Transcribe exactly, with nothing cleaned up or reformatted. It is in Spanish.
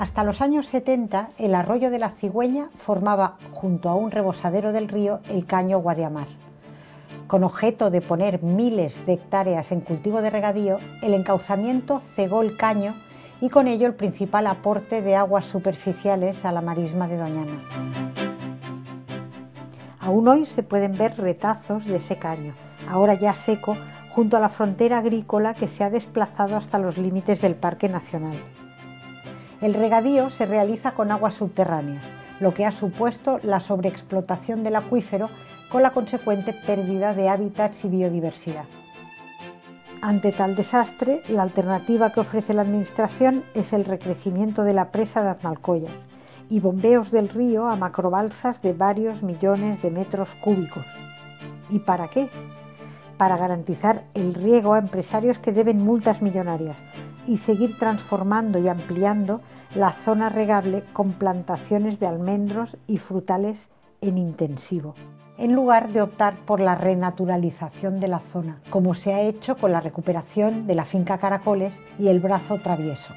Hasta los años setenta, el arroyo de la Cigüeña formaba, junto a un rebosadero del río, el caño Guadiamar. Con objeto de poner miles de hectáreas en cultivo de regadío, el encauzamiento cegó el caño y con ello el principal aporte de aguas superficiales a la marisma de Doñana. Aún hoy se pueden ver retazos de ese caño, ahora ya seco, junto a la frontera agrícola que se ha desplazado hasta los límites del Parque Nacional. El regadío se realiza con aguas subterráneas, lo que ha supuesto la sobreexplotación del acuífero con la consecuente pérdida de hábitats y biodiversidad. Ante tal desastre, la alternativa que ofrece la Administración es el recrecimiento de la presa de Aznalcóllar y bombeos del río a macrobalsas de varios millones de metros cúbicos. ¿Y para qué? Para garantizar el riego a empresarios que deben multas millonarias y seguir transformando y ampliando la zona regable con plantaciones de almendros y frutales en intensivo, en lugar de optar por la renaturalización de la zona, como se ha hecho con la recuperación de la finca Caracoles y el brazo travieso.